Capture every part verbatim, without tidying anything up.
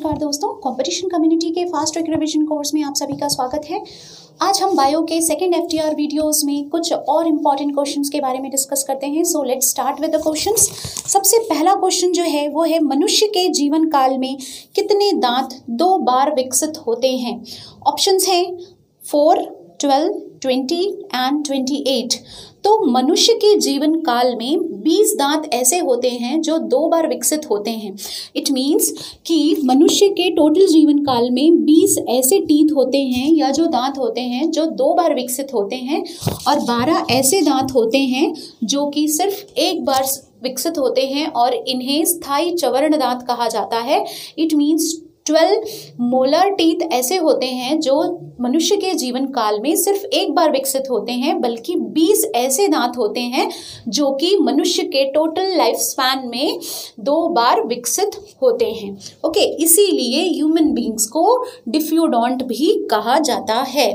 नमस्कार दोस्तों, competition community के फास्ट ट्रैक रिवीजन कोर्स में आप सभी का स्वागत है। आज हम बायो के सेकंड एफटीआर वीडियोस में कुछ और इम्पॉर्टेंट क्वेश्चंस के बारे में डिस्कस करते हैं। So let's start with the questions. सबसे पहला क्वेश्चन जो है वो है, मनुष्य के जीवन काल में कितने दांत दो बार विकसित होते हैं? ऑप्शंस हैं four, twelve, twenty and twenty eight. तो मनुष्य के जीवन काल में बीस दांत ऐसे होते हैं जो दो बार विकसित होते हैं। इट मीन्स कि मनुष्य के टोटल जीवन काल में बीस ऐसे टीथ होते हैं या जो दांत होते हैं जो दो बार विकसित होते हैं, और बारह ऐसे दांत होते हैं जो कि सिर्फ एक बार विकसित होते हैं और इन्हें स्थायी चवर्ण दांत कहा जाता है। It means twelve molar teeth ऐसे होते हैं जो मनुष्य के जीवन काल में सिर्फ एक बार विकसित होते हैं, बल्कि बीस ऐसे दांत होते हैं जो कि मनुष्य के टोटल लाइफ स्पैन में दो बार विकसित होते हैं। ओके, इसीलिए ह्यूमन बींग्स को डिफ्यूडोंट भी कहा जाता है।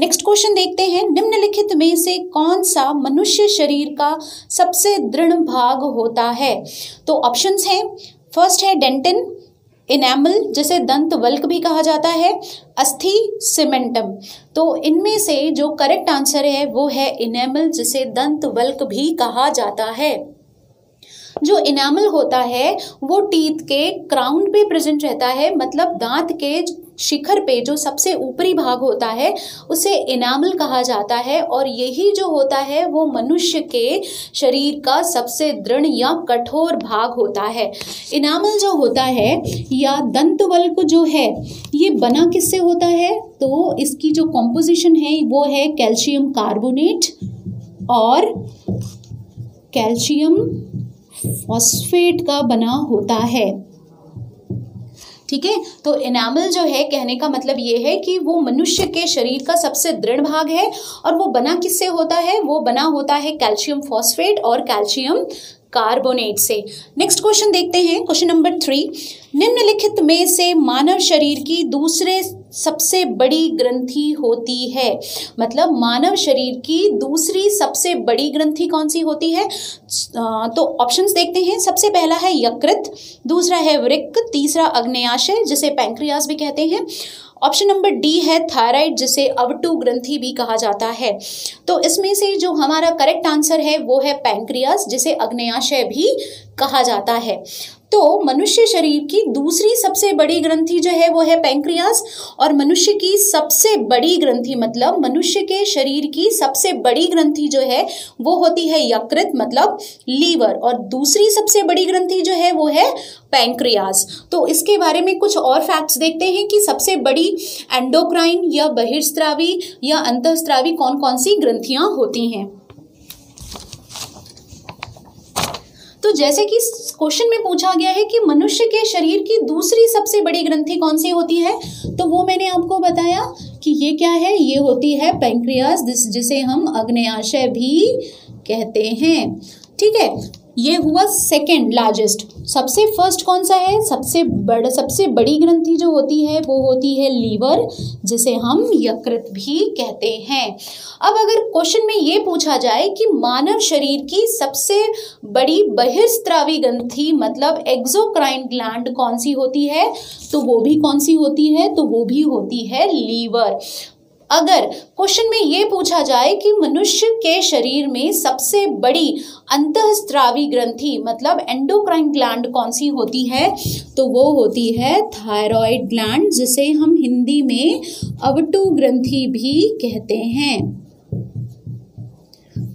नेक्स्ट क्वेश्चन देखते हैं, निम्नलिखित में से कौन सा मनुष्य शरीर का सबसे दृढ़ भाग होता है? तो ऑप्शंस हैं, फर्स्ट है डेंटिन, इनैमल जिसे दंत वल्क भी कहा जाता है, अस्थि, सीमेंटम। तो इनमें से जो करेक्ट आंसर है वो है इनैमल जिसे दंत वल्क भी कहा जाता है। जो इनैमल होता है वो टीथ के क्राउन पे प्रेजेंट रहता है, मतलब दांत के शिखर पे जो सबसे ऊपरी भाग होता है उसे इनामल कहा जाता है, और यही जो होता है वो मनुष्य के शरीर का सबसे दृढ़ या कठोर भाग होता है। इनामल जो होता है या दंतवल्क जो है, ये बना किससे होता है? तो इसकी जो कॉम्पोजिशन है वो है कैल्शियम कार्बोनेट और कैल्शियम फॉस्फेट का बना होता है। ठीक है, तो एनामल जो है, कहने का मतलब ये है कि वो मनुष्य के शरीर का सबसे दृढ़ भाग है, और वो बना किससे होता है? वो बना होता है कैल्शियम फॉस्फेट और कैल्शियम कार्बोनेट से। नेक्स्ट क्वेश्चन देखते हैं, क्वेश्चन नंबर थ्री। निम्नलिखित में से मानव शरीर की दूसरे सबसे बड़ी ग्रंथि होती है, मतलब मानव शरीर की दूसरी सबसे बड़ी ग्रंथि कौन सी होती है? तो ऑप्शंस देखते हैं, सबसे पहला है यकृत, दूसरा है वृक्क, तीसरा अग्न्याशय जिसे पैंक्रियास भी कहते हैं, ऑप्शन नंबर डी है थायराइड जिसे अवटू ग्रंथि भी कहा जाता है। तो इसमें से जो हमारा करेक्ट आंसर है वो है पैंक्रियास जिसे अग्न्याशय भी कहा जाता है। तो मनुष्य शरीर की दूसरी सबसे बड़ी ग्रंथि जो है वो है पैंक्रियास, और मनुष्य की सबसे बड़ी ग्रंथि मतलब मनुष्य के शरीर की सबसे बड़ी ग्रंथि जो है वो होती है यकृत मतलब लीवर, और दूसरी सबसे बड़ी ग्रंथि जो है वो है पैंक्रियास। तो इसके बारे में कुछ और फैक्ट्स देखते हैं कि सबसे बड़ी एंडोक्राइन या बहिर्स्रावी या अंतःस्रावी कौन कौन सी ग्रंथियाँ होती हैं। तो जैसे कि क्वेश्चन में पूछा गया है कि मनुष्य के शरीर की दूसरी सबसे बड़ी ग्रंथि कौन सी होती है, तो वो मैंने आपको बताया कि ये क्या है, ये होती है पैंक्रियास जिसे हम अग्न्याशय भी कहते हैं। ठीक है, ये हुआ सेकंड लार्जेस्ट। सबसे फर्स्ट कौन सा है? सबसे बड़ा सबसे बड़ी ग्रंथि जो होती है वो होती है लीवर जिसे हम यकृत भी कहते हैं। अब अगर क्वेश्चन में ये पूछा जाए कि मानव शरीर की सबसे बड़ी बहिर्स्रावी ग्रंथि मतलब एक्सोक्राइन ग्लैंड कौन सी होती है, तो वो भी कौन सी होती है? तो वो भी होती है लीवर। अगर क्वेश्चन में ये पूछा जाए कि मनुष्य के शरीर में सबसे बड़ी अंतःस्रावी ग्रंथि मतलब एंडोक्राइन ग्लैंड कौन सी होती है, तो वो होती है थायराइड ग्लैंड जिसे हम हिंदी में अवटू ग्रंथि भी कहते हैं।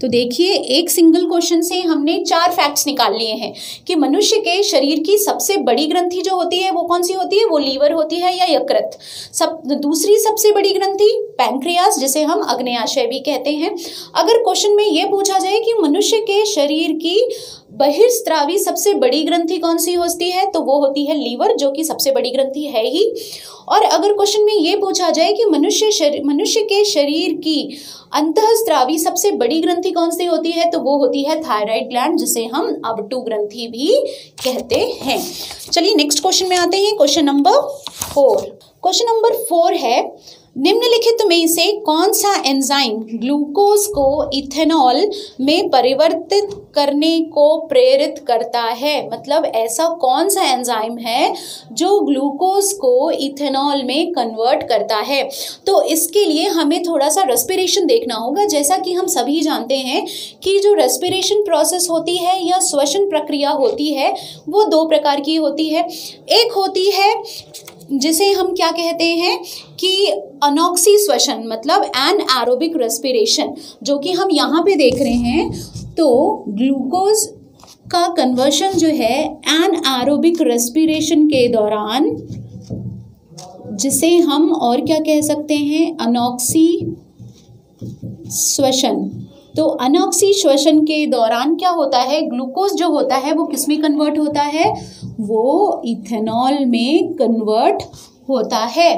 तो देखिए, एक सिंगल क्वेश्चन से हमने चार फैक्ट्स निकाल लिए हैं कि मनुष्य के शरीर की सबसे बड़ी ग्रंथि जो होती है वो कौन सी होती है? वो लीवर होती है या यकृत। सब दूसरी सबसे बड़ी ग्रंथि पैंक्रियास जिसे हम अग्न्याशय भी कहते हैं। अगर क्वेश्चन में ये पूछा जाए कि मनुष्य के शरीर की बहिर्स्रावी सबसे बड़ी ग्रंथि कौन सी होती है, तो वो होती है लीवर जो कि सबसे बड़ी ग्रंथि है ही। और अगर क्वेश्चन में ये पूछा जाए कि मनुष्य शरीर मनुष्य के शरीर की अंतःस्रावी सबसे बड़ी ग्रंथि कौन सी होती है, तो वो होती है थायराइड ग्लैंड जिसे हम अवटू ग्रंथि भी कहते हैं। चलिए नेक्स्ट क्वेश्चन में आते हैं, question number four. Question number four है, निम्नलिखित में से कौन सा एंजाइम ग्लूकोज को इथेनॉल में परिवर्तित करने को प्रेरित करता है? मतलब ऐसा कौन सा एंजाइम है जो ग्लूकोज को इथेनॉल में कन्वर्ट करता है? तो इसके लिए हमें थोड़ा सा रेस्पिरेशन देखना होगा। जैसा कि हम सभी जानते हैं कि जो रेस्पिरेशन प्रोसेस होती है या श्वसन प्रक्रिया होती है वो दो प्रकार की होती है। एक होती है जिसे हम क्या कहते हैं कि अनॉक्सी श्वसन, मतलब एन एरोबिक रेस्पिरेशन, जो कि हम यहाँ पे देख रहे हैं। तो ग्लूकोज का कन्वर्शन जो है एन एरोबिक रेस्पिरेशन के दौरान, जिसे हम और क्या कह सकते हैं, अनॉक्सी श्वसन। तो अनॉक्सी श्वसन के दौरान क्या होता है, ग्लूकोज जो होता है वो किस में कन्वर्ट होता है, वो इथेनॉल में कन्वर्ट होता है।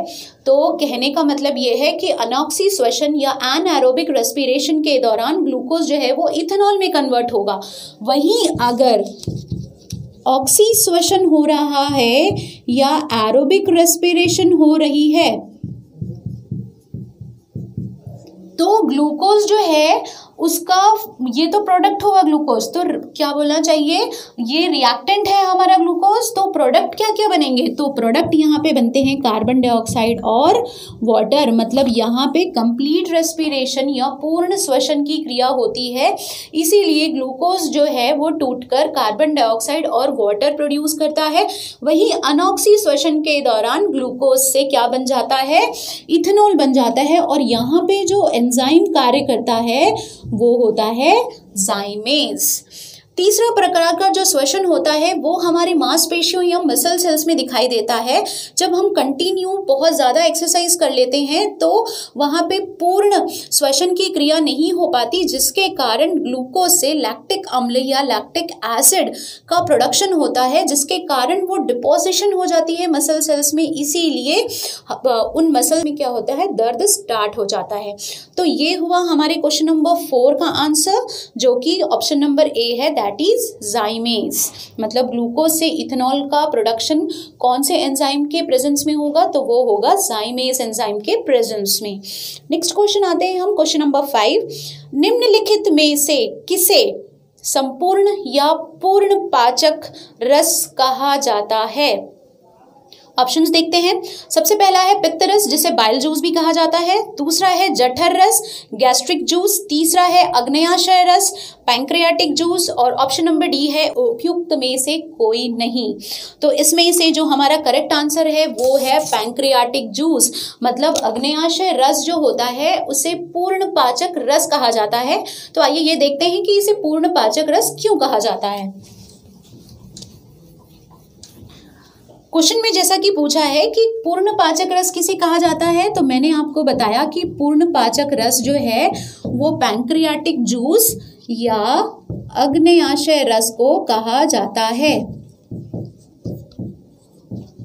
तो कहने का मतलब ये है कि अनॉक्सी श्वसन या एनारोबिक रेस्पिरेशन के दौरान ग्लूकोज जो है वो इथेनॉल में कन्वर्ट होगा। वहीं अगर ऑक्सी श्वसन हो रहा है या एरोबिक रेस्पिरेशन हो रही है तो ग्लूकोज जो है उसका ये तो प्रोडक्ट होगा ग्लूकोज, तो क्या बोलना चाहिए, ये रिएक्टेंट है हमारा ग्लूकोज। तो प्रोडक्ट क्या क्या बनेंगे, तो प्रोडक्ट यहाँ पे बनते हैं कार्बन डाइऑक्साइड और वाटर। मतलब यहाँ पे कंप्लीट रेस्पिरेशन या पूर्ण श्वसन की क्रिया होती है, इसीलिए ग्लूकोज जो है वो टूटकर कार्बन डाइऑक्साइड और वाटर प्रोड्यूस करता है। वहीं अनॉक्सी श्वसन के दौरान ग्लूकोज से क्या बन जाता है, इथेनॉल बन जाता है। और यहाँ पे जो एंजाइम कार्य करता है वो होता है जाइमेज। तीसरा प्रकार का जो श्वसन होता है वो हमारे मांसपेशियों या मसल सेल्स में दिखाई देता है। जब हम कंटिन्यू बहुत ज़्यादा एक्सरसाइज कर लेते हैं तो वहाँ पे पूर्ण श्वसन की क्रिया नहीं हो पाती, जिसके कारण ग्लूकोज से लैक्टिक अम्ल या लैक्टिक एसिड का प्रोडक्शन होता है, जिसके कारण वो डिपोजिशन हो जाती है मसल सेल्स में, इसीलिए उन मसल में क्या होता है, दर्द स्टार्ट हो जाता है। तो ये हुआ हमारे क्वेश्चन नंबर फोर का आंसर, जो कि ऑप्शन नंबर ए है, दैट इज जाइमेज। मतलब ग्लूकोज से इथेनॉल का प्रोडक्शन कौन से एंजाइम के प्रेजेंस में होगा, तो वो होगा जाइमेज एंजाइम के प्रेजेंस में। नेक्स्ट क्वेश्चन आते हैं हम, क्वेश्चन नंबर फाइव। निम्नलिखित में से किसे संपूर्ण या पूर्ण पाचक रस कहा जाता है? ऑप्शंस देखते हैं। सबसे पहला है पित्त रस, जिसे बाइल जूस भी कहा जाता है। दूसरा है जठर रस, गैस्ट्रिक जूस। तीसरा है अग्नयाशय रस, पैंक्रियाटिक जूस। और ऑप्शन नंबर डी है उपयुक्त में से कोई नहीं। तो इसमें से जो हमारा करेक्ट आंसर है वो है पैंक्रियाटिक जूस। मतलब अग्नयाशय रस जो होता है उसे पूर्ण पाचक रस कहा जाता है। तो आइए ये देखते हैं कि इसे पूर्ण पाचक रस क्यों कहा जाता है। क्वेश्चन में जैसा कि पूछा है कि पूर्ण पाचक रस किसे कहा जाता है, तो मैंने आपको बताया कि पूर्ण पाचक रस जो है वो पैंक्रियाटिक जूस या अग्नयाशय रस को कहा जाता है।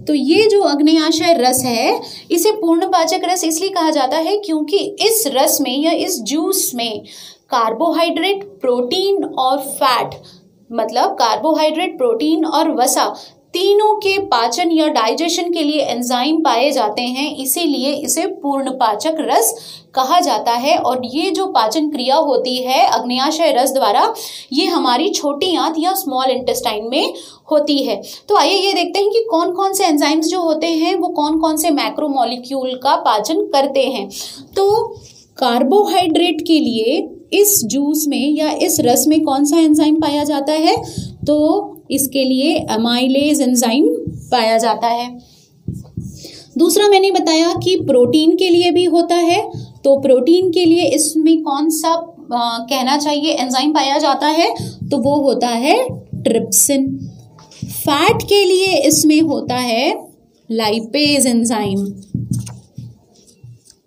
तो ये जो अग्नयाशय रस है इसे पूर्ण पाचक रस इसलिए कहा जाता है क्योंकि इस रस में या इस जूस में कार्बोहाइड्रेट, प्रोटीन और फैट, मतलब कार्बोहाइड्रेट, प्रोटीन और वसा, तीनों के पाचन या डाइजेशन के लिए एंजाइम पाए जाते हैं, इसीलिए इसे पूर्ण पाचक रस कहा जाता है। और ये जो पाचन क्रिया होती है अग्नयाशय रस द्वारा, ये हमारी छोटी आंत या स्मॉल इंटेस्टाइन में होती है। तो आइए ये देखते हैं कि कौन कौन से एंजाइम्स जो होते हैं वो कौन कौन से मैक्रोमोलिक्यूल का पाचन करते हैं। तो कार्बोहाइड्रेट के लिए इस जूस में या इस रस में कौन सा एंजाइम पाया जाता है, तो इसके लिए एमाइलेज एंजाइम पाया जाता है। दूसरा मैंने बताया कि प्रोटीन के लिए भी होता है, तो प्रोटीन के लिए इसमें कौन सा आ, कहना चाहिए एंजाइम पाया जाता है, तो वो होता है ट्रिप्सिन। फैट के लिए इसमें होता है लाइपेज एंजाइम।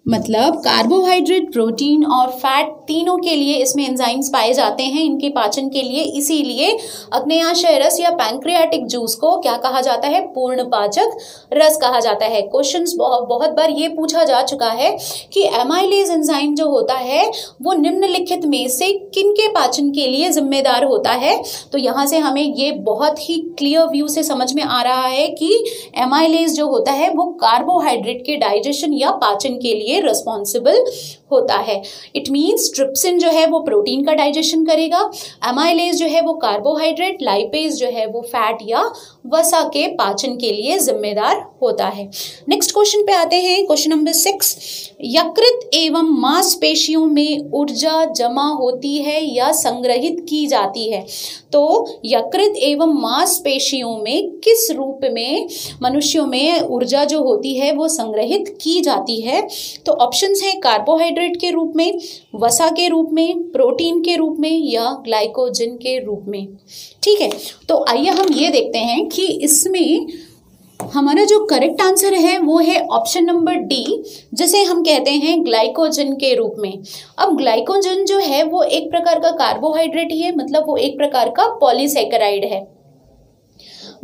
मतलब कार्बोहाइड्रेट, प्रोटीन और फैट तीनों के लिए इसमें एंजाइम्स पाए जाते हैं इनके पाचन के लिए, इसीलिए अग्नयाशय रस या पैंक्रियाटिक जूस को क्या कहा जाता है, पूर्ण पाचक रस कहा जाता है। क्वेश्चंस बहुत बहुत बार ये पूछा जा चुका है कि एमाइलेज एंजाइम जो होता है वो निम्नलिखित में से किनके पाचन के लिए जिम्मेदार होता है। तो यहाँ से हमें ये बहुत ही क्लियर व्यू से समझ में आ रहा है कि एमाइलेज जो होता है वो कार्बोहाइड्रेट के डाइजेशन या पाचन के लिए लिए रिस्पॉन्सिबल होता है। इट मीन्स ट्रिप्सिन जो है वो प्रोटीन का डाइजेशन करेगा, एमाइलेज जो है वो कार्बोहाइड्रेट, लाइपेज जो है वो फैट या वसा के पाचन के लिए जिम्मेदार होता है। नेक्स्ट क्वेश्चन पे आते हैं, क्वेश्चन नंबर सिक्स। यकृत एवं मांसपेशियों में ऊर्जा जमा होती है या संग्रहित की जाती है, तो यकृत एवं मांसपेशियों में किस रूप में मनुष्यों में ऊर्जा जो होती है वो संग्रहित की जाती है। तो ऑप्शंस हैं कार्बोहाइड्रेट के रूप में, वसा के रूप में, प्रोटीन के रूप में या ग्लाइकोजन के रूप में। ठीक है, तो आइए हम ये देखते हैं कि इसमें हमारा जो करेक्ट आंसर है वो है ऑप्शन नंबर डी, जिसे हम कहते हैं ग्लाइकोजन के रूप में। अब ग्लाइकोजन जो है वो एक प्रकार का कार्बोहाइड्रेट ही है, मतलब वो एक प्रकार का पॉलीसेकेराइड है,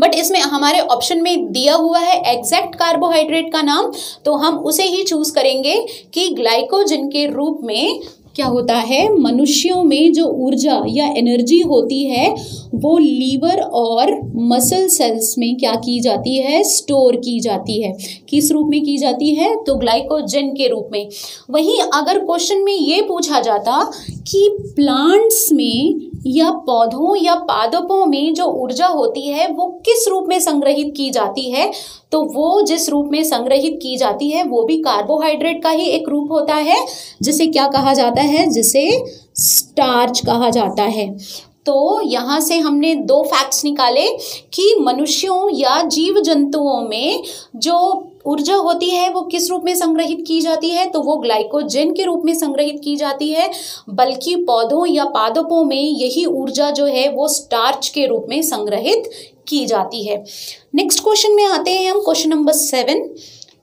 बट इसमें हमारे ऑप्शन में दिया हुआ है एग्जैक्ट कार्बोहाइड्रेट का नाम, तो हम उसे ही चूज करेंगे कि ग्लाइकोजन के रूप में क्या होता है। मनुष्यों में जो ऊर्जा या एनर्जी होती है वो लीवर और मसल सेल्स में क्या की जाती है, स्टोर की जाती है। किस रूप में की जाती है, तो ग्लाइकोजन के रूप में। वहीं अगर क्वेश्चन में ये पूछा जाता कि प्लांट्स में या पौधों या पादपों में जो ऊर्जा होती है वो किस रूप में संग्रहित की जाती है, तो वो जिस रूप में संग्रहित की जाती है वो भी कार्बोहाइड्रेट का ही एक रूप होता है, जिसे क्या कहा जाता है, जिसे स्टार्च कहा जाता है। तो यहाँ से हमने दो फैक्ट्स निकाले कि मनुष्यों या जीव जंतुओं में जो ऊर्जा होती है वो किस रूप में संग्रहित की जाती है, तो वो ग्लाइकोजन के रूप में संग्रहित की जाती है, बल्कि पौधों या पादपों में यही ऊर्जा जो है वो स्टार्च के रूप में संग्रहित की जाती है। नेक्स्ट क्वेश्चन में आते हैं हम, क्वेश्चन नंबर सेवन।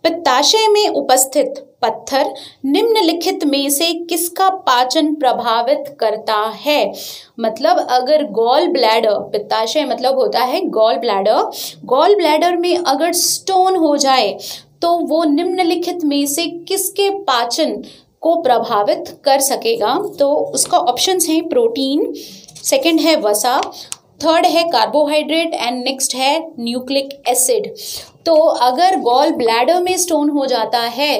पित्ताशय में उपस्थित पत्थर निम्नलिखित में से किसका पाचन प्रभावित करता है। मतलब अगर गॉल ब्लैडर, पित्ताशय मतलब होता है गॉल ब्लैडर, गॉल ब्लैडर में अगर स्टोन हो जाए तो वो निम्नलिखित में से किसके पाचन को प्रभावित कर सकेगा। तो उसका ऑप्शंस हैं प्रोटीन, सेकंड है वसा, थर्ड है कार्बोहाइड्रेट एंड नेक्स्ट है न्यूक्लिक एसिड। तो अगर गॉल ब्लैडर में स्टोन हो जाता है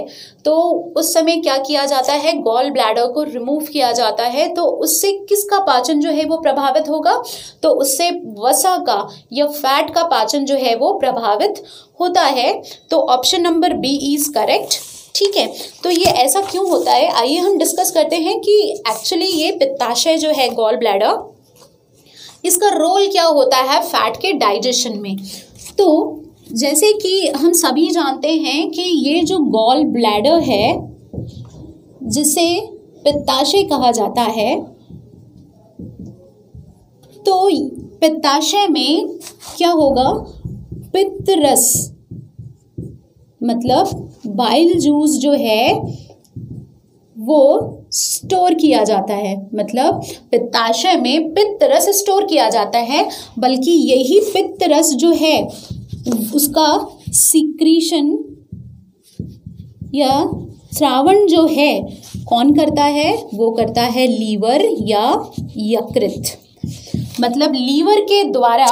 तो उस समय क्या किया जाता है, गॉल ब्लैडर को रिमूव किया जाता है, तो उससे किसका पाचन जो है वो प्रभावित होगा, तो उससे वसा का या फैट का पाचन जो है वो प्रभावित होता है। तो option number B is correct. ठीक है, तो ये ऐसा क्यों होता है, आइए हम डिस्कस करते हैं कि एक्चुअली ये पित्ताशय जो है गॉल ब्लैडर, इसका रोल क्या होता है फैट के डाइजेशन में। तो जैसे कि हम सभी जानते हैं कि ये जो गॉल ब्लैडर है जिसे पित्ताशय कहा जाता है, तो पित्ताशय में क्या होगा, पित्तरस मतलब बाइल जूस जो है वो स्टोर किया जाता है, मतलब पित्ताशय में पित्त रस स्टोर किया जाता है, बल्कि यही पित्त रस जो है उसका सिक्रीशन या स्रावण जो है कौन करता है, वो करता है लीवर या यकृत। मतलब लीवर के द्वारा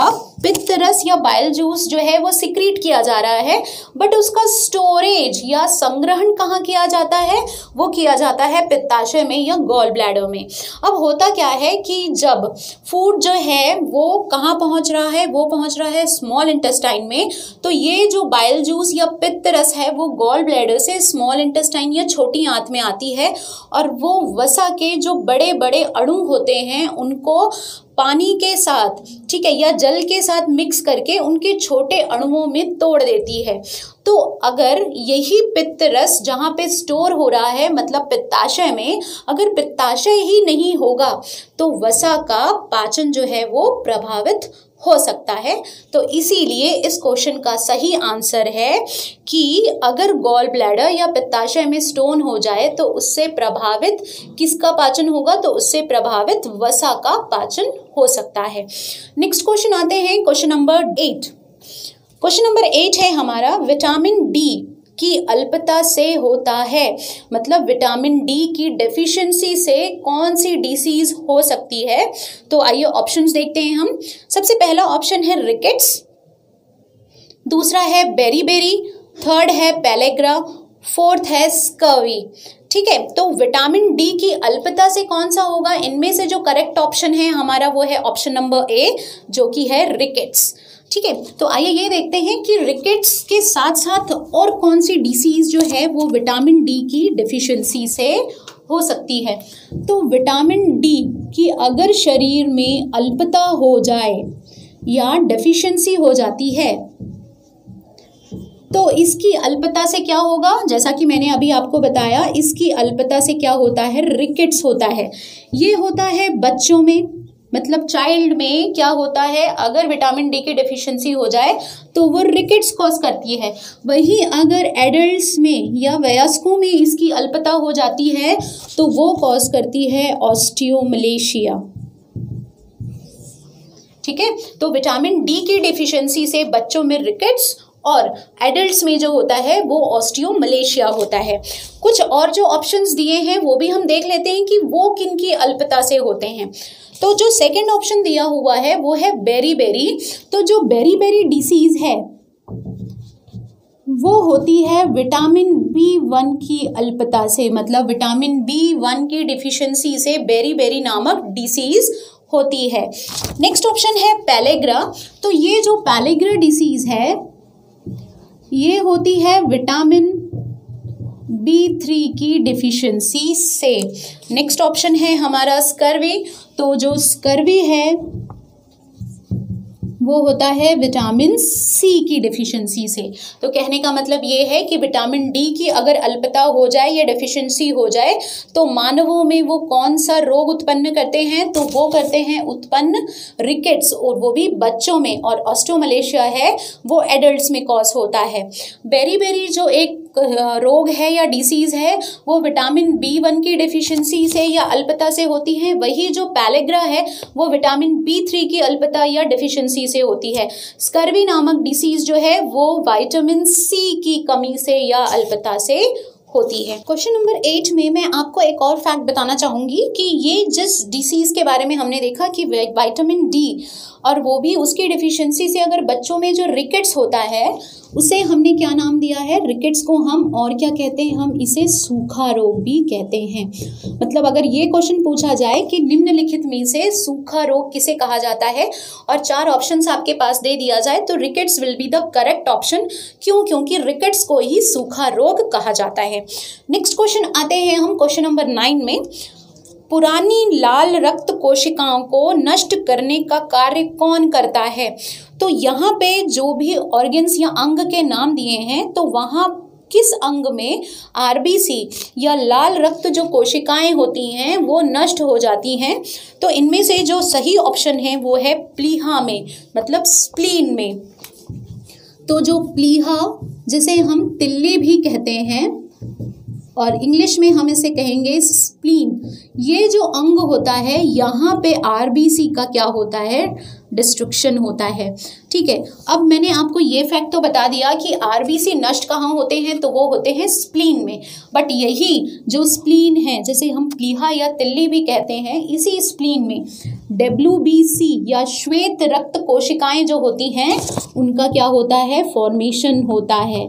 पित्त रस या बाइल जूस जो है वो सिक्रीट किया जा रहा है, बट उसका स्टोरेज या संग्रहण कहाँ किया जाता है, वो किया जाता है पित्ताशय में या गॉल ब्लैडर में। अब होता क्या है कि जब फूड जो है वो कहाँ पहुँच रहा है, वो पहुँच रहा है स्मॉल इंटेस्टाइन में, तो ये जो बाइल जूस या पित्त रस है वो गॉल ब्लैडर से स्मॉल इंटेस्टाइन या छोटी आंत में आती है, और वो वसा के जो बड़े बड़े अणु होते हैं उनको पानी के साथ, ठीक है, या जल के साथ मिक्स करके उनके छोटे अणुओं में तोड़ देती है। तो अगर यही पित्त रस जहाँ पे स्टोर हो रहा है, मतलब पित्ताशय में, अगर पित्ताशय ही नहीं होगा तो वसा का पाचन जो है वो प्रभावित हो सकता है। तो इसीलिए इस क्वेश्चन का सही आंसर है कि अगर गॉल ब्लैडर या पित्ताशय में स्टोन हो जाए तो उससे प्रभावित किसका पाचन होगा, तो उससे प्रभावित वसा का पाचन हो सकता है। नेक्स्ट क्वेश्चन आते हैं, question number eight. Question number eight है हमारा, विटामिन डी की अल्पता से होता है, मतलब विटामिन डी की डेफिशिएंसी से कौन सी डिसीज हो सकती है। तो आइए ऑप्शंस देखते हैं हम। सबसे पहला ऑप्शन है रिकेट्स, दूसरा है बेरी बेरी, थर्ड है पेलेग्रा, फोर्थ है स्कर्वी, ठीक है। तो विटामिन डी की अल्पता से कौन सा होगा? इनमें से जो करेक्ट ऑप्शन है हमारा वो है ऑप्शन नंबर ए, जो कि है रिकेट्स, ठीक है। तो आइए ये देखते हैं कि रिकेट्स के साथ साथ और कौन सी डिसीज जो है वो विटामिन डी की डिफिशियंसी से हो सकती है। तो विटामिन डी की अगर शरीर में अल्पता हो जाए या डेफिशिएंसी हो जाती है तो इसकी अल्पता से क्या होगा? जैसा कि मैंने अभी आपको बताया, इसकी अल्पता से क्या होता है? रिकेट्स होता है। ये होता है बच्चों में, मतलब चाइल्ड में क्या होता है, अगर विटामिन डी की डेफिशिएंसी हो जाए तो वो रिकेट्स कॉज करती है। वहीं अगर एडल्ट्स में या वयस्कों में इसकी अल्पता हो जाती है तो वो कॉज करती है ऑस्टियोमलेशिया, ठीक है। तो विटामिन डी की डेफिशिएंसी से बच्चों में रिकेट्स और एडल्ट्स में जो होता है वो ऑस्टियोमलेशिया होता है। कुछ और जो ऑप्शंस दिए हैं वो भी हम देख लेते हैं कि वो किन की अल्पता से होते हैं। तो जो सेकंड ऑप्शन दिया हुआ है वो है बेरी बेरी। तो जो बेरी बेरी डिसीज है वो होती है विटामिन बी वन की अल्पता से, मतलब विटामिन बी वन की डिफिशियंसी से बेरी बेरी नामक डिसीज होती है। नेक्स्ट ऑप्शन है पैलेग्रा। तो ये जो पैलेग्रा डिसीज है ये होती है विटामिन बी थ्री की डिफिशियंसी से। नेक्स्ट ऑप्शन है हमारा स्कर्वी। तो जो स्कर्वी है वो होता है विटामिन सी की डिफिशियंसी से। तो कहने का मतलब ये है कि विटामिन डी की अगर अल्पता हो जाए या डिफिशियंसी हो जाए तो मानवों में वो कौन सा रोग उत्पन्न करते हैं? तो वो करते हैं उत्पन्न रिकेट्स, और वो भी बच्चों में, और ऑस्टियोमलेशिया है वो एडल्ट्स में कॉज होता है। बेरी बेरी जो एक रोग है या डिसीज़ है वो विटामिन बी वन की डिफिशियंसी से या अल्पता से होती है। वही जो पैलेग्रा है वो विटामिन बी थ्री की अल्पता या डिफिशियंसी से होती है। स्कर्वी नामक डिसीज़ जो है वो विटामिन सी की कमी से या अल्पता से होती है। क्वेश्चन नंबर एट में मैं आपको एक और फैक्ट बताना चाहूँगी कि ये जिस डिसीज़ के बारे में हमने देखा कि विटामिन डी, और वो भी उसकी डिफिशियंसी से अगर बच्चों में जो रिकेट्स होता है उसे हमने क्या नाम दिया है? रिकेट्स को हम और क्या कहते हैं? हम इसे सूखा रोग भी कहते हैं। मतलब अगर ये क्वेश्चन पूछा जाए कि निम्नलिखित में से सूखा रोग किसे कहा जाता है और चार ऑप्शंस आपके पास दे दिया जाए तो rickets will be the correct option. क्यों? क्योंकि रिकेट्स को ही सूखा रोग कहा जाता है। नेक्स्ट क्वेश्चन आते हैं हम क्वेश्चन नंबर नाइन में। पुरानी लाल रक्त कोशिकाओं को नष्ट करने का कार्य कौन करता है? तो यहाँ पे जो भी ऑर्गन्स या अंग के नाम दिए हैं तो वहाँ किस अंग में आरबीसी या लाल रक्त जो कोशिकाएं होती हैं वो नष्ट हो जाती हैं? तो इनमें से जो सही ऑप्शन है वो है प्लीहा में, मतलब स्प्लीन में। तो जो प्लीहा, जिसे हम तिल्ली भी कहते हैं और इंग्लिश में हम इसे कहेंगे स्प्लीन, ये जो अंग होता है यहाँ पे आरबीसी का क्या होता है? डिस्ट्रक्शन होता है, ठीक है। अब मैंने आपको ये फैक्ट तो बता दिया कि आरबीसी नष्ट कहाँ होते हैं, तो वो होते हैं स्प्लीन में। बट यही जो स्प्लीन है, जैसे हम प्लीहा या तिल्ली भी कहते हैं, इसी स्प्लीन में डब्ल्यूबीसी या श्वेत रक्त कोशिकाएं जो होती हैं उनका क्या होता है? फॉर्मेशन होता है।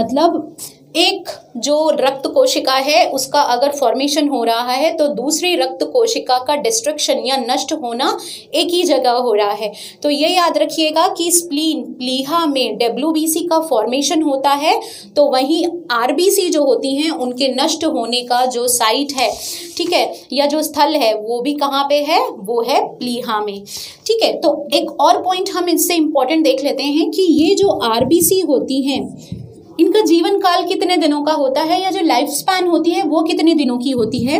मतलब एक जो रक्त कोशिका है उसका अगर फॉर्मेशन हो रहा है तो दूसरी रक्त कोशिका का डिस्ट्रक्शन या नष्ट होना एक ही जगह हो रहा है। तो ये याद रखिएगा कि स्प्लीन, प्लीहा में डब्ल्यूबीसी का फॉर्मेशन होता है, तो वहीं आरबीसी जो होती हैं उनके नष्ट होने का जो साइट है, ठीक है, या जो स्थल है वो भी कहाँ पे है? वो है प्लीहा में, ठीक है। तो एक और पॉइंट हम इससे इम्पॉर्टेंट देख लेते हैं कि ये जो आरबीसी होती हैं इनका जीवन काल कितने दिनों का होता है, या जो लाइफ स्पैन होती है वो कितने दिनों की होती है?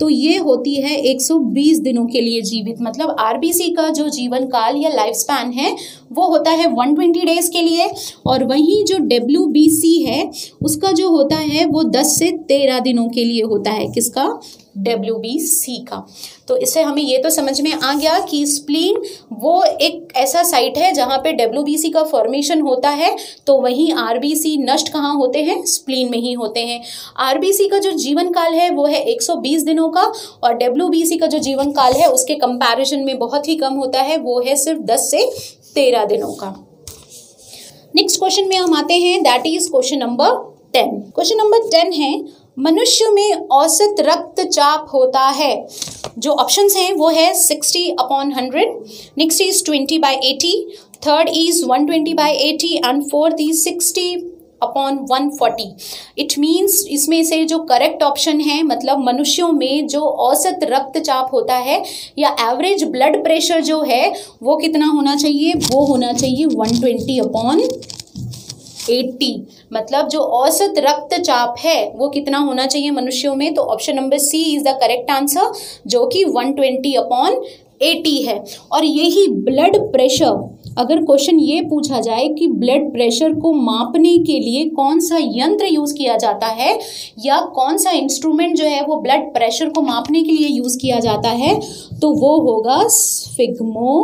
तो ये होती है एक सौ बीस दिनों के लिए जीवित। मतलब आरबीसी का जो जीवन काल या लाइफ स्पैन है वो होता है एक सौ बीस डेज के लिए, और वहीं जो डब्ल्यूबीसी है उसका जो होता है वो दस से तेरह दिनों के लिए होता है। किसका? डब्ल्यूबीसी का। तो इससे हमें ये तो समझ में आ गया कि स्प्लीन वो एक ऐसा साइट है जहाँ पे डब्ल्यूबीसी का फॉर्मेशन होता है, तो वहीं आरबीसी नष्ट कहाँ होते हैं? स्प्लीन में ही होते हैं। आरबीसी का जो जीवन काल है वो है एक सौ बीस दिनों का, और डब्ल्यूबीसी का जो जीवन काल है उसके कंपैरिजन में बहुत ही कम होता है, वो है सिर्फ दस से तेरह दिनों का। नेक्स्ट क्वेश्चन में हम आते हैं, that is question number ten. Question number ten है मनुष्य में औसत रक्तचाप होता है। जो ऑप्शंस हैं वो है sixty upon hundred, next is twenty by eighty, third is one twenty by eighty and fourth is sixty upon one forty. It means इसमें से जो करेक्ट ऑप्शन है मतलब मनुष्यों में जो औसत रक्तचाप होता है या एवरेज ब्लड प्रेशर जो है वो कितना होना चाहिए, वो होना चाहिए वन ट्वेंटी अपॉन एटी। मतलब जो औसत रक्तचाप है वो कितना होना चाहिए मनुष्यों में, तो option number C is the correct answer जो कि वन ट्वेंटी अपॉन एटी है। और यही ब्लड प्रेशर, अगर क्वेश्चन ये पूछा जाए कि ब्लड प्रेशर को मापने के लिए कौन सा यंत्र यूज़ किया जाता है या कौन सा इंस्ट्रूमेंट जो है वो ब्लड प्रेशर को मापने के लिए यूज़ किया जाता है, तो वो होगा स्फिग्मो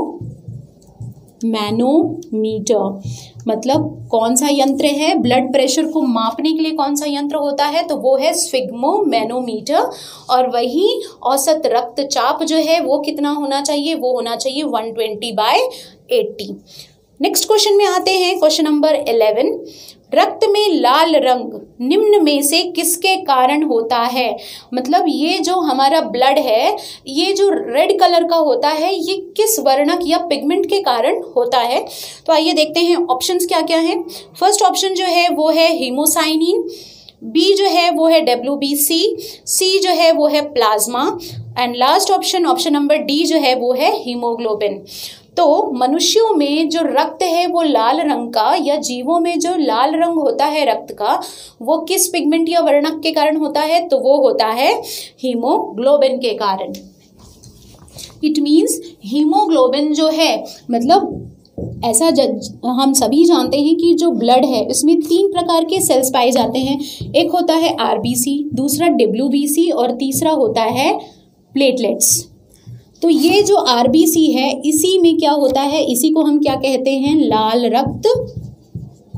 मैनोमीटर। मतलब कौन सा यंत्र है, ब्लड प्रेशर को मापने के लिए कौन सा यंत्र होता है, तो वो है स्फिग्मो मैनोमीटर। और वही औसत रक्तचाप जो है वो कितना होना चाहिए, वो होना चाहिए one twenty by eighty. Next question में आते हैं, क्वेश्चन नंबर इलेवन। रक्त में लाल रंग निम्न में से किसके कारण होता है। मतलब ये जो हमारा ब्लड है, ये जो रेड कलर का होता है, ये किस वर्णक या पिगमेंट के कारण होता है। तो आइए देखते हैं ऑप्शंस क्या क्या हैं। फर्स्ट ऑप्शन जो है वो है हीमोसाइनिन, बी जो है वो है डब्ल्यू बी सी, सी जो है वो है plasma and last option option number D जो है वो है हीमोग्लोबिन। तो मनुष्यों में जो रक्त है वो लाल रंग का या जीवों में जो लाल रंग होता है रक्त का, वो किस पिगमेंट या वर्णक के कारण होता है, तो वो होता है हीमोग्लोबिन के कारण। इट मीन्स हीमोग्लोबिन जो है, मतलब ऐसा हम सभी जानते हैं कि जो ब्लड है इसमें तीन प्रकार के सेल्स पाए जाते हैं। एक होता है आर बी सी, दूसरा डब्ल्यू बी सी और तीसरा होता है प्लेटलेट्स। तो ये जो आर बी सी है इसी में क्या होता है, इसी को हम क्या कहते हैं, लाल रक्त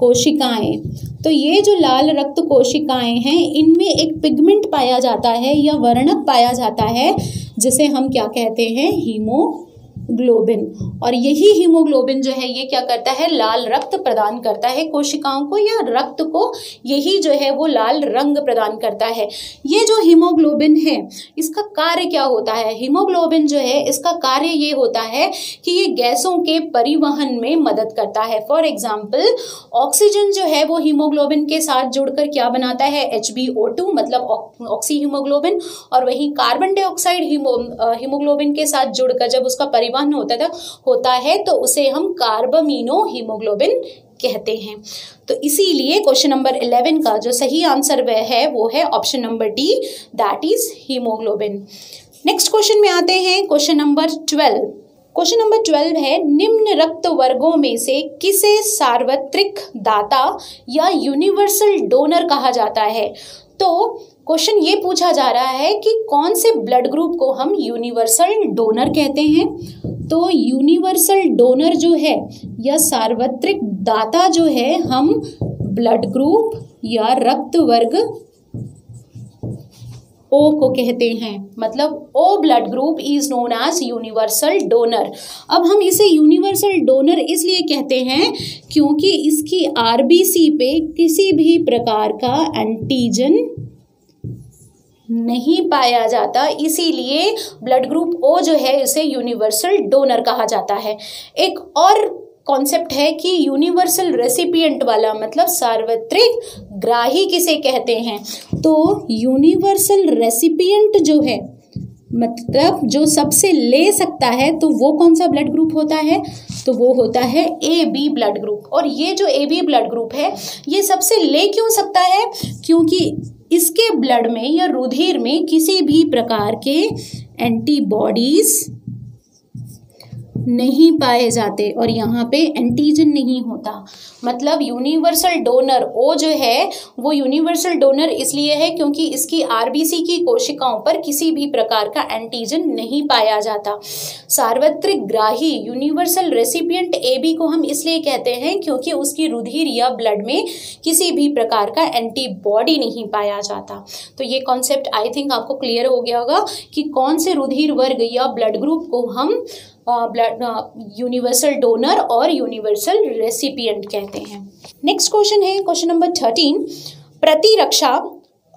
कोशिकाएं। तो ये जो लाल रक्त कोशिकाएं हैं इनमें एक पिगमेंट पाया जाता है या वर्णक पाया जाता है जिसे हम क्या कहते हैं, हीमोग्लोबिन। और यही हीमोग्लोबिन जो है ये क्या करता है, लाल रक्त प्रदान करता है कोशिकाओं को या रक्त को, यही जो है वो लाल रंग प्रदान करता है। ये जो हीमोग्लोबिन है इसका कार्य क्या होता है, हीमोग्लोबिन जो है इसका कार्य ये होता है कि ये गैसों के परिवहन में मदद करता है। फॉर एग्जाम्पल ऑक्सीजन जो है वो हीमोग्लोबिन के साथ जुड़कर क्या बनाता है, एच बी ओ टू मतलब ऑक्सी हीमोग्लोबिन। और वहीं कार्बन डाइऑक्साइड हीमो हीमोग्लोबिन के साथ जुड़कर जब उसका होता था होता है तो उसे हम कार्बामीनो हीमोग्लोबिन कहते हैं। तो इसीलिए क्वेश्चन नंबर इलेवन का जो सही आंसर वह है वो है option number D, that is haemoglobin. Next question में आते हैं, question number twelve. Question number twelve है निम्न रक्त वर्गों में से किसे सार्वत्रिक दाता या यूनिवर्सल डोनर कहा जाता है। तो क्वेश्चन ये पूछा जा रहा है कि कौन से ब्लड ग्रुप को हम यूनिवर्सल डोनर कहते हैं। तो यूनिवर्सल डोनर जो है या सार्वत्रिक दाता जो है हम ब्लड ग्रुप या रक्त वर्ग ओ को कहते हैं। मतलब O blood group is known as universal donor. अब हम इसे यूनिवर्सल डोनर इसलिए कहते हैं क्योंकि इसकी आरबीसी पे किसी भी प्रकार का एंटीजन नहीं पाया जाता, इसीलिए ब्लड ग्रुप ओ जो है इसे यूनिवर्सल डोनर कहा जाता है। एक और कॉन्सेप्ट है कि यूनिवर्सल रेसिपिएंट वाला, मतलब सार्वत्रिक ग्राही किसे कहते हैं। तो यूनिवर्सल रेसिपिएंट जो है मतलब जो सबसे ले सकता है, तो वो कौन सा ब्लड ग्रुप होता है, तो वो होता है ए बी ब्लड ग्रुप। और ये जो ए बी ब्लड ग्रुप है ये सबसे ले क्यों सकता है, क्योंकि इसके ब्लड में या रुधिर में किसी भी प्रकार के एंटीबॉडीज नहीं पाए जाते और यहाँ पे एंटीजन नहीं होता। मतलब यूनिवर्सल डोनर ओ जो है वो यूनिवर्सल डोनर इसलिए है क्योंकि इसकी आरबीसी की कोशिकाओं पर किसी भी प्रकार का एंटीजन नहीं पाया जाता। सार्वत्रिक ग्राही यूनिवर्सल रेसिपिएंट एबी को हम इसलिए कहते हैं क्योंकि उसकी रुधिर या ब्लड में किसी भी प्रकार का एंटीबॉडी नहीं पाया जाता। तो ये कॉन्सेप्ट आई थिंक आपको क्लियर हो गया होगा कि कौन से रुधिर वर्ग या ब्लड ग्रुप को हम ब्लड यूनिवर्सल डोनर और यूनिवर्सल रेसिपिएंट कहते हैं। नेक्स्ट क्वेश्चन है क्वेश्चन नंबर थर्टीन। प्रतिरक्षा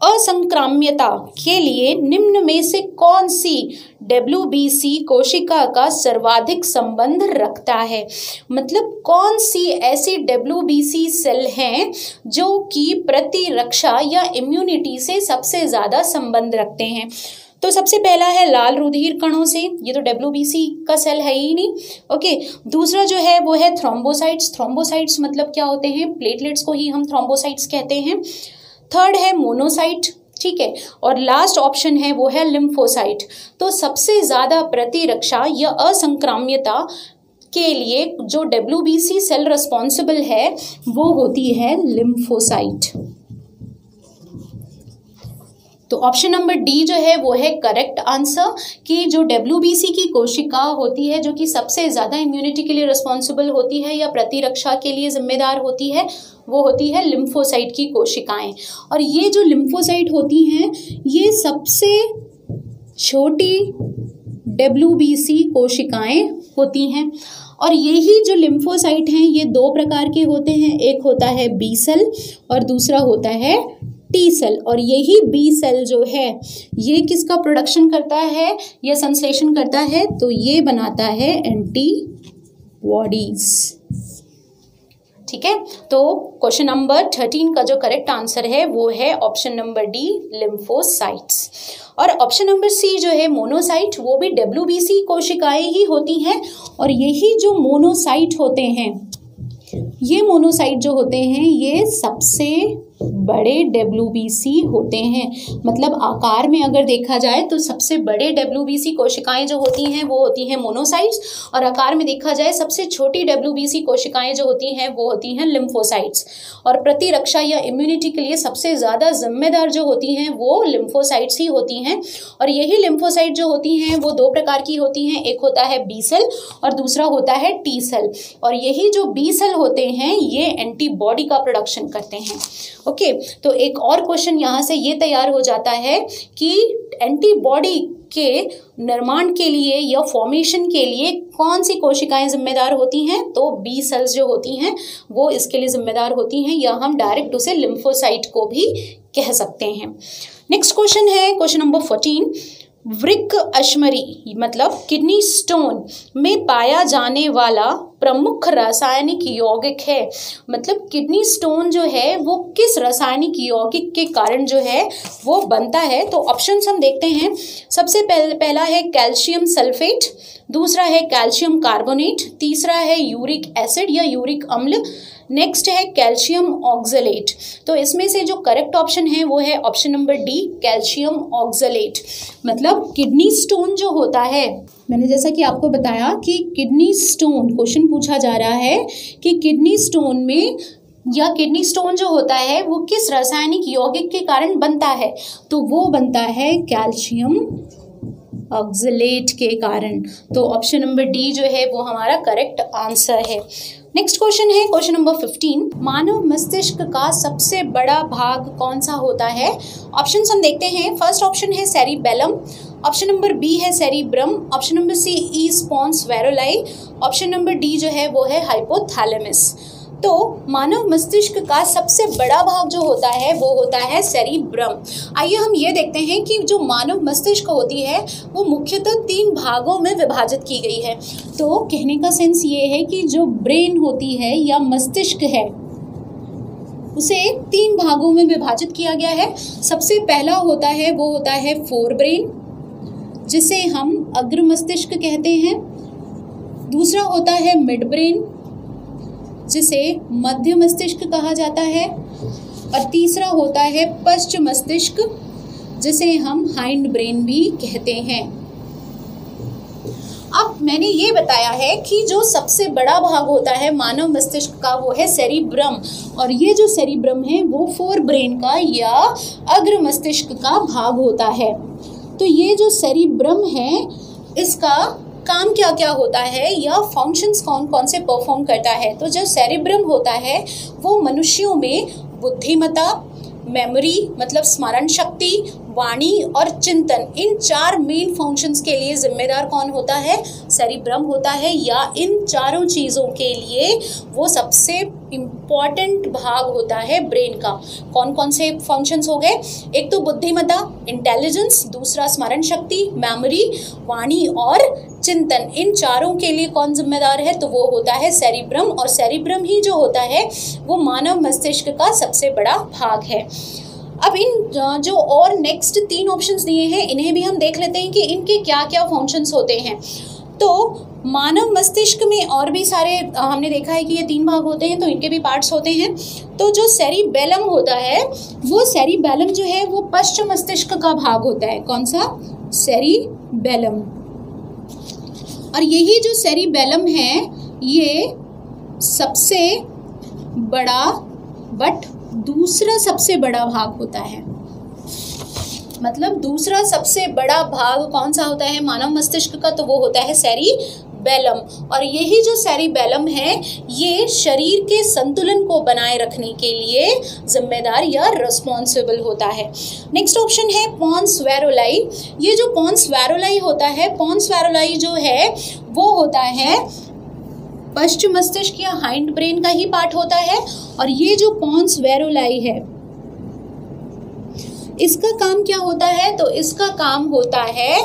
असंक्राम्यता के लिए निम्न में से कौन सी डब्ल्यू बी सी कोशिका का सर्वाधिक संबंध रखता है, मतलब कौन सी ऐसी डब्ल्यू बी सी सेल हैं जो कि प्रतिरक्षा या इम्यूनिटी से सबसे ज़्यादा संबंध रखते हैं। तो सबसे पहला है लाल रुधिर कणों से, ये तो डब्ल्यू बी सी का सेल है ही नहीं। ओके, दूसरा जो है वो है थ्रोम्बोसाइट्स। थ्रोम्बोसाइट्स मतलब क्या होते हैं, प्लेटलेट्स को ही हम थ्रोम्बोसाइट्स कहते हैं। थर्ड है मोनोसाइट, ठीक है, और लास्ट ऑप्शन है वो है लिम्फोसाइट। तो सबसे ज़्यादा प्रतिरक्षा या असंक्राम्यता के लिए जो W B C cell responsible है वो होती है लिम्फोसाइट। तो ऑप्शन नंबर डी जो है वो है करेक्ट आंसर, कि जो डब्ल्यू बी सी की कोशिका होती है जो कि सबसे ज़्यादा इम्यूनिटी के लिए रिस्पॉन्सिबल होती है या प्रतिरक्षा के लिए जिम्मेदार होती है, वो होती है लिम्फोसाइट की कोशिकाएं। और ये जो लिम्फोसाइट होती हैं ये सबसे छोटी डब्ल्यू बी सी कोशिकाएं होती हैं। और यही जो लिम्फोसाइट हैं ये दो प्रकार के होते हैं, एक होता है बी सेल और दूसरा होता है टी सेल। और यही बी सेल जो है ये किसका प्रोडक्शन करता है या संश्लेषण करता है, तो ये बनाता है एंटीबॉडीज। ठीक है, तो क्वेश्चन नंबर थर्टीन का जो करेक्ट आंसर है वो है ऑप्शन नंबर डी लिम्फोसाइट्स। और ऑप्शन नंबर सी जो है मोनोसाइट, वो भी डब्ल्यू बी सी कोशिकाएं ही होती हैं। और यही जो मोनोसाइट होते हैं, ये मोनोसाइट जो होते हैं ये सबसे बड़े डब्ल्यू बी सी होते हैं, मतलब आकार में अगर देखा जाए तो सबसे बड़े डब्ल्यू बी सी कोशिकाएं जो होती हैं वो होती हैं मोनोसाइट्स, और आकार में देखा जाए सबसे छोटी डब्ल्यू बी सी कोशिकाएं जो होती हैं वो होती हैं लिम्फोसाइट्स। और प्रतिरक्षा या इम्यूनिटी के लिए सबसे ज़्यादा जिम्मेदार जो होती हैं वो लिम्फोसाइट्स ही होती हैं। और यही लिम्फोसाइट जो होती हैं वो दो प्रकार की होती हैं, एक होता है बी सेल और दूसरा होता है टी सेल। और यही जो बी सेल होते हैं ये एंटीबॉडी का प्रोडक्शन करते हैं। ओके okay, तो एक और क्वेश्चन यहाँ से ये तैयार हो जाता है कि एंटीबॉडी के निर्माण के लिए या फॉर्मेशन के लिए कौन सी कोशिकाएं जिम्मेदार होती हैं, तो बी सेल्स जो होती हैं वो इसके लिए जिम्मेदार होती हैं, या हम डायरेक्ट उसे लिम्फोसाइट को भी कह सकते हैं। नेक्स्ट क्वेश्चन है क्वेश्चन नंबर फोर्टीन। वृक्क अश्मरी मतलब किडनी स्टोन में पाया जाने वाला प्रमुख रासायनिक यौगिक है, मतलब किडनी स्टोन जो है वो किस रासायनिक यौगिक के कारण जो है वो बनता है। तो ऑप्शंस हम देखते हैं, सबसे पहले पहला है कैल्शियम सल्फेट, दूसरा है कैल्शियम कार्बोनेट, तीसरा है यूरिक एसिड या यूरिक अम्ल, नेक्स्ट है कैल्शियम ऑक्सलेट। तो इसमें से जो करेक्ट ऑप्शन है वो है option number D calcium oxalate. मतलब किडनी स्टोन जो होता है, मैंने जैसा कि आपको बताया कि किडनी स्टोन क्वेश्चन पूछा जा रहा है कि किडनी स्टोन में या किडनी स्टोन जो होता है वो किस रासायनिक यौगिक के कारण बनता है, तो वो बनता है कैल्शियम ऑक्सलेट के कारण। तो ऑप्शन नंबर डी जो है वो हमारा करेक्ट आंसर है। नेक्स्ट क्वेश्चन है क्वेश्चन नंबर फिफ्टीन। मानव मस्तिष्क का सबसे बड़ा भाग कौन सा होता है, ऑप्शंस हम देखते हैं। फर्स्ट ऑप्शन है सेरिबेलम, ऑप्शन नंबर बी है सेरिब्रम, ऑप्शन नंबर सी ई pons varolii, option number D जो है वो है हाइपोथैलेमस। तो मानव मस्तिष्क का सबसे बड़ा भाग जो होता है वो होता है सेरिब्रम। आइए हम ये देखते हैं कि जो मानव मस्तिष्क होती है वो मुख्यतः तीन भागों में विभाजित की गई है। तो कहने का सेंस ये है कि जो ब्रेन होती है या मस्तिष्क है उसे तीन भागों में विभाजित किया गया है। सबसे पहला होता है वो होता है फोरब्रेन, जिसे हम अग्र मस्तिष्क कहते हैं। दूसरा होता है मिडब्रेन, जिसे मध्य मस्तिष्क कहा जाता है। और तीसरा होता है पश्च मस्तिष्क, जिसे हम हाइंड ब्रेन भी कहते हैं। अब मैंने ये बताया है कि जो सबसे बड़ा भाग होता है मानव मस्तिष्क का वो है सेरिब्रम, और ये जो सेरिब्रम है वो फोर ब्रेन का या अग्र मस्तिष्क का भाग होता है। तो ये जो सेरिब्रम है इसका काम क्या क्या होता है या फंक्शंस कौन कौन से परफॉर्म करता है। तो जो सेरिब्रम होता है वो मनुष्यों में बुद्धिमत्ता, मेमोरी मतलब स्मरण शक्ति, वाणी और चिंतन, इन चार मेन फंक्शंस के लिए जिम्मेदार कौन होता है, सेरिब्रम होता है। या इन चारों चीज़ों के लिए वो सबसे इम्पॉर्टेंट भाग होता है ब्रेन का। कौन कौन से फंक्शंस हो गए? एक तो बुद्धिमत्ता, इंटेलिजेंस, दूसरा स्मरण शक्ति, मेमोरी, वाणी और चिंतन। इन चारों के लिए कौन जिम्मेदार है? तो वो होता है सेरिब्रम, और सेरिब्रम ही जो होता है वो मानव मस्तिष्क का सबसे बड़ा भाग है। अब इन जो और नेक्स्ट तीन ऑप्शंस दिए हैं इन्हें भी हम देख लेते हैं कि इनके क्या क्या फंक्शंस होते हैं। तो मानव मस्तिष्क में और भी सारे हमने देखा है कि ये तीन भाग होते हैं, तो इनके भी पार्ट्स होते हैं। तो जो सेरिबेलम होता है, वो सेरिबेलम जो है वो पश्चिम मस्तिष्क का भाग होता है। कौन सा? सेरिबेलम। और यही जो सेरिबेलम है ये सबसे बड़ा बट दूसरा सबसे बड़ा भाग होता है। मतलब दूसरा सबसे बड़ा भाग कौन सा होता है मानव मस्तिष्क का? तो वो होता है सेरिबेलम। और यही जो सेरिबेलम है ये शरीर के संतुलन को बनाए रखने के लिए जिम्मेदार या रिस्पॉन्सिबल होता है। नेक्स्ट ऑप्शन है पॉन्स वेरोलाई। ये जो पॉन्स वेरोलाई होता है, पॉन्स वेरोलाई जो है वो होता है पश्चिम मस्तिष्क या हाइंड ब्रेन का ही पार्ट होता है। और ये जो पॉन्स वेरोलाई है इसका काम क्या होता है? तो इसका काम होता है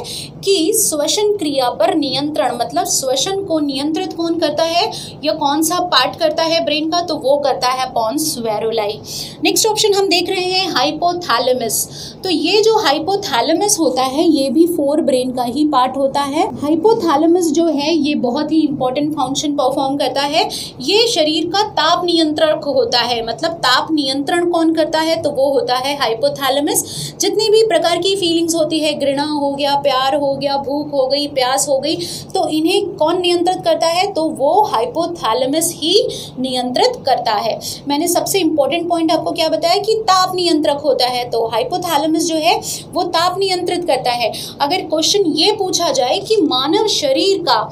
कि श्वसन क्रिया पर नियंत्रण, मतलब श्वसन को नियंत्रित कौन करता है या कौन सा पार्ट करता है ब्रेन का? तो वो करता है पॉन्स वेरोलाई। नेक्स्ट ऑप्शन हम देख रहे हैं हाइपोथैलेमस। तो ये जो हाइपोथैलेमस होता है ये भी फोर ब्रेन का ही पार्ट होता है। हाइपोथैलेमस जो है ये बहुत ही इंपॉर्टेंट फंक्शन परफॉर्म करता है। ये शरीर का ताप नियंत्रक होता है, मतलब ताप नियंत्रण कौन करता है? तो वो होता है हाइपोथैलेमस। जितनी भी प्रकार की फीलिंग्स होती है, घृणा हो गया, प्यार हो गया, भूख हो गई, प्यास हो गई, तो इन्हें कौन नियंत्रित करता है? तो वो हाइपोथैलेमस ही नियंत्रित करता है। मैंने सबसे इंपॉर्टेंट पॉइंट आपको क्या बताया कि ताप नियंत्रक होता है, तो हाइपोथैलेमस जो है वो ताप नियंत्रित करता है। अगर क्वेश्चन ये पूछा जाए कि मानव शरीर का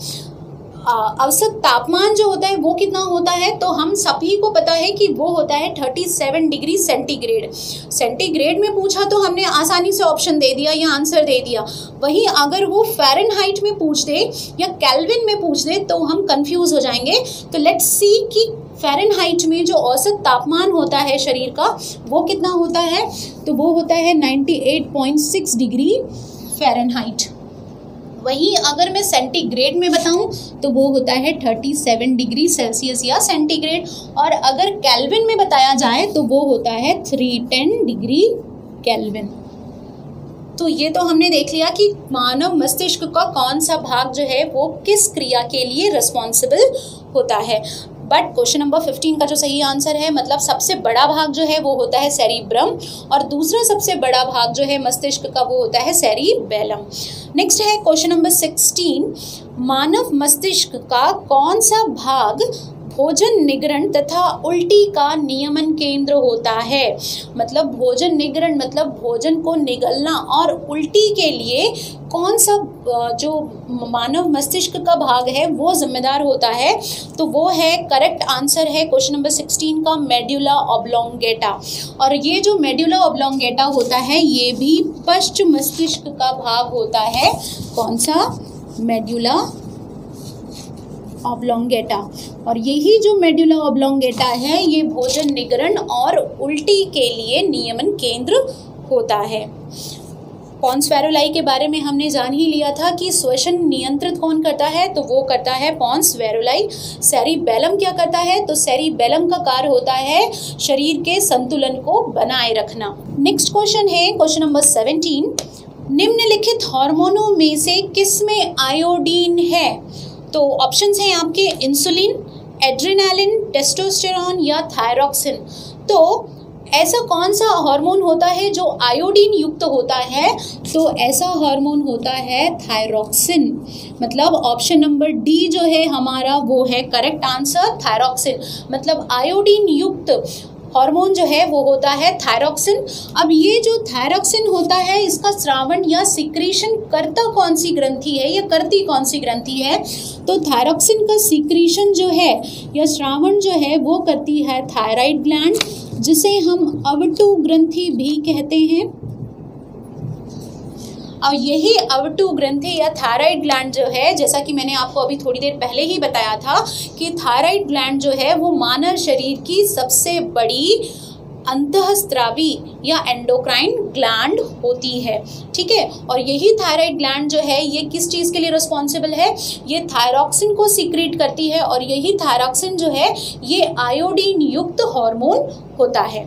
औसत तापमान जो होता है वो कितना होता है, तो हम सभी को पता है कि वो होता है सैंतीस डिग्री सेंटीग्रेड। सेंटीग्रेड में पूछा तो हमने आसानी से ऑप्शन दे दिया या आंसर दे दिया। वहीं अगर वो फ़ारेनहाइट में पूछ दे या केल्विन में पूछ दे तो हम कंफ्यूज हो जाएंगे। तो लेट्स सी कि फ़ारेनहाइट में जो औसत तापमान होता है शरीर का वो कितना होता है, तो वो होता है अट्ठानवे पॉइंट सिक्स डिग्री फ़ारेनहाइट। वहीं अगर मैं सेंटीग्रेड में बताऊं तो वो होता है सैंतीस डिग्री सेल्सियस या सेंटीग्रेड। और अगर केल्विन में बताया जाए तो वो होता है तीन सौ दस डिग्री केल्विन। तो ये तो हमने देख लिया कि मानव मस्तिष्क का कौन सा भाग जो है वो किस क्रिया के लिए रिस्पॉन्सिबल होता है। बट क्वेश्चन नंबर फिफ्टीन का जो सही आंसर है, मतलब सबसे बड़ा भाग जो है वो होता है सेरिब्रम, और दूसरा सबसे बड़ा भाग जो है मस्तिष्क का वो होता है सेरिबेलम। नेक्स्ट है क्वेश्चन नंबर सिक्सटीन, मानव मस्तिष्क का कौन सा भाग भोजन निगरण तथा उल्टी का नियमन केंद्र होता है? मतलब भोजन निगरण मतलब भोजन को निगलना और उल्टी के लिए कौन सा जो मानव मस्तिष्क का भाग है वो जिम्मेदार होता है? तो वो है, करेक्ट आंसर है क्वेश्चन नंबर सिक्सटीन का मेड्यूला ऑब्लोंगेटा। और ये जो मेड्यूला ऑब्लोंगेटा होता है ये भी पश्चिम मस्तिष्क का भाग होता है। कौन सा? Medulla oblongata. और यही जो मेडुला ऑब्लोंगेटा है ये भोजन निगरण और उल्टी के लिए नियमन केंद्र होता है। पॉन्स वेरोलाई के बारे में हमने जान ही लिया था कि श्वसन नियंत्रित कौन करता है, तो वो करता है पॉन्स वेरोलाई। सेरिबेलम क्या करता है? तो सेरिबेलम का कार्य होता है शरीर के संतुलन को बनाए रखना। नेक्स्ट क्वेश्चन है क्वेश्चन नंबर सेवेंटीन, निम्नलिखित हार्मोनों में से किस में आयोडीन है? तो ऑप्शंस हैं आपके इंसुलिन, एड्रेनालिन, टेस्टोस्टेरॉन या थायरॉक्सिन। तो ऐसा कौन सा हार्मोन होता है जो आयोडीन युक्त होता है? तो ऐसा हार्मोन होता है थायरॉक्सिन। मतलब ऑप्शन नंबर डी जो है हमारा वो है करेक्ट आंसर, थायरॉक्सिन। मतलब आयोडीन युक्त हार्मोन जो है वो होता है थायरॉक्सिन। अब ये जो थायरॉक्सिन होता है इसका स्रावण या सिक्रीशन करता कौन सी ग्रंथि है या करती कौन सी ग्रंथि है? तो थायरॉक्सिन का सिक्रीशन जो है या स्रावण जो है वो करती है थायराइड ग्लैंड, जिसे हम अवटु ग्रंथि भी कहते हैं। और यही अवटु ग्रंथि या थायराइड ग्लैंड जो है, जैसा कि मैंने आपको अभी थोड़ी देर पहले ही बताया था कि थायराइड ग्लैंड जो है वो मानव शरीर की सबसे बड़ी अंतःस्रावी या एंडोक्राइन ग्लैंड होती है, ठीक है। और यही थायराइड ग्लैंड जो है ये किस चीज़ के लिए रिस्पॉन्सिबल है, ये थायरॉक्सिन को सीक्रेट करती है और यही थायरॉक्सिन जो है ये आयोडीन युक्त हार्मोन होता है।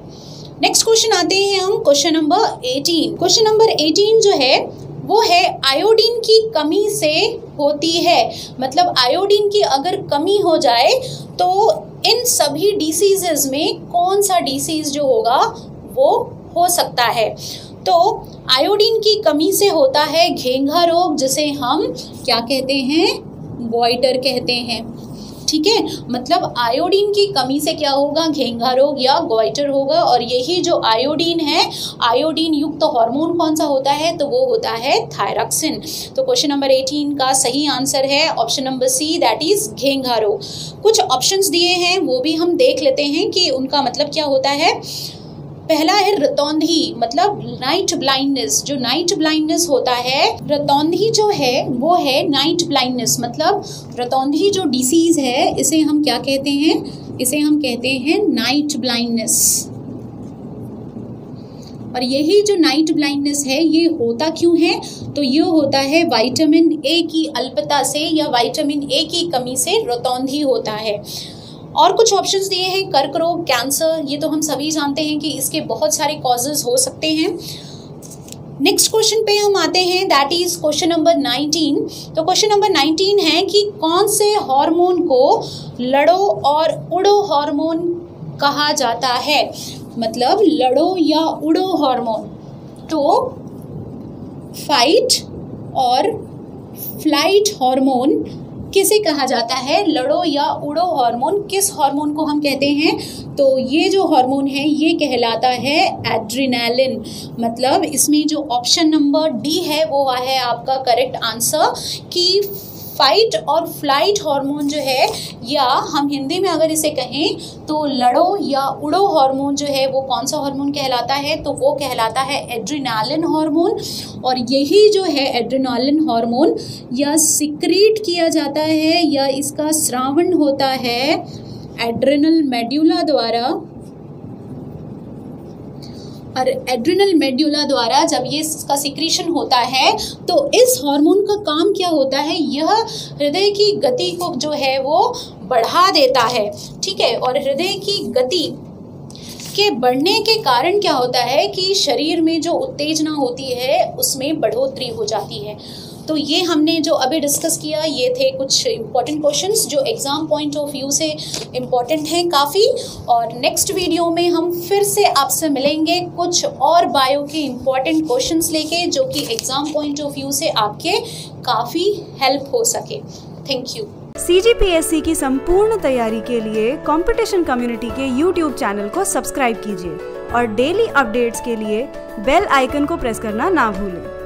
नेक्स्ट क्वेश्चन आते हैं हम question number eighteen. Question number eighteen जो है वो है आयोडीन की कमी से होती है, मतलब आयोडीन की अगर कमी हो जाए तो इन सभी डिसीजेज में कौन सा डिसीज जो होगा वो हो सकता है। तो आयोडीन की कमी से होता है घेंघा रोग, जिसे हम क्या कहते हैं, गोइटर कहते हैं, ठीक है। मतलब आयोडीन की कमी से क्या होगा, घेंघा रोग या गोइटर होगा। और यही जो आयोडीन है, आयोडीन युक्त तो हार्मोन कौन सा होता है, तो वो होता है थायरॉक्सिन। तो क्वेश्चन नंबर एटीन का सही आंसर है option number C, that is घेंघा रोग। कुछ ऑप्शंस दिए हैं वो भी हम देख लेते हैं कि उनका मतलब क्या होता है। पहला है रतौंधी, मतलब नाइट ब्लाइंडनेस। जो नाइट ब्लाइंडनेस होता है, रतौंधी जो है वो है नाइट ब्लाइंडनेस, मतलब रतौंधी जो डिसीज़ है इसे हम क्या कहते हैं, इसे हम कहते हैं नाइट ब्लाइंडनेस। और यही जो नाइट ब्लाइंडनेस है ये होता क्यों है, तो ये होता है विटामिन ए की अल्पता से या विटामिन ए की कमी से रतौंधी होता है। और कुछ ऑप्शंस दिए हैं कर्क रोग, कैंसर, ये तो हम सभी जानते हैं कि इसके बहुत सारे कॉजेज़ हो सकते हैं। नेक्स्ट क्वेश्चन पे हम आते हैं, that is question number nineteen. तो क्वेश्चन नंबर नाइनटीन है कि कौन से हार्मोन को लड़ो और उड़ो हार्मोन कहा जाता है, मतलब लड़ो या उड़ो हार्मोन। तो फाइट और फ्लाइट हार्मोन किसे कहा जाता है, लड़ो या उड़ो हार्मोन किस हार्मोन को हम कहते हैं, तो ये जो हार्मोन है ये कहलाता है एड्रेनालिन। मतलब इसमें जो ऑप्शन नंबर डी है वो है आपका करेक्ट आंसर कि फाइट और फ्लाइट हार्मोन जो है, या हम हिंदी में अगर इसे कहें तो लड़ो या उड़ो हार्मोन जो है वो कौन सा हार्मोन कहलाता है, तो वो कहलाता है एड्रेनालिन हार्मोन। और यही जो है एड्रेनालिन हार्मोन या सिक्रीट किया जाता है या इसका स्रावण होता है एड्रेनल मेड्यूला द्वारा। और एड्रेनल मेड्यूला द्वारा जब ये इसका सिक्रीशन होता है तो इस हार्मोन का काम क्या होता है, यह हृदय की गति को जो है वो बढ़ा देता है, ठीक है। और हृदय की गति के बढ़ने के कारण क्या होता है कि शरीर में जो उत्तेजना होती है उसमें बढ़ोतरी हो जाती है। तो ये हमने जो अभी डिस्कस किया ये थे कुछ इम्पॉर्टेंट क्वेश्चंस जो एग्ज़ाम पॉइंट ऑफ व्यू से इम्पॉर्टेंट हैं काफ़ी। और नेक्स्ट वीडियो में हम फिर से आपसे मिलेंगे कुछ और बायो के इम्पॉर्टेंट क्वेश्चंस लेके, जो कि एग्ज़ाम पॉइंट ऑफ व्यू से आपके काफ़ी हेल्प हो सके। Thank you. C G P S C की संपूर्ण तैयारी के लिए कॉम्पिटिशन कम्युनिटी के यूट्यूब चैनल को सब्सक्राइब कीजिए और डेली अपडेट्स के लिए बेल आइकन को प्रेस करना ना भूलें।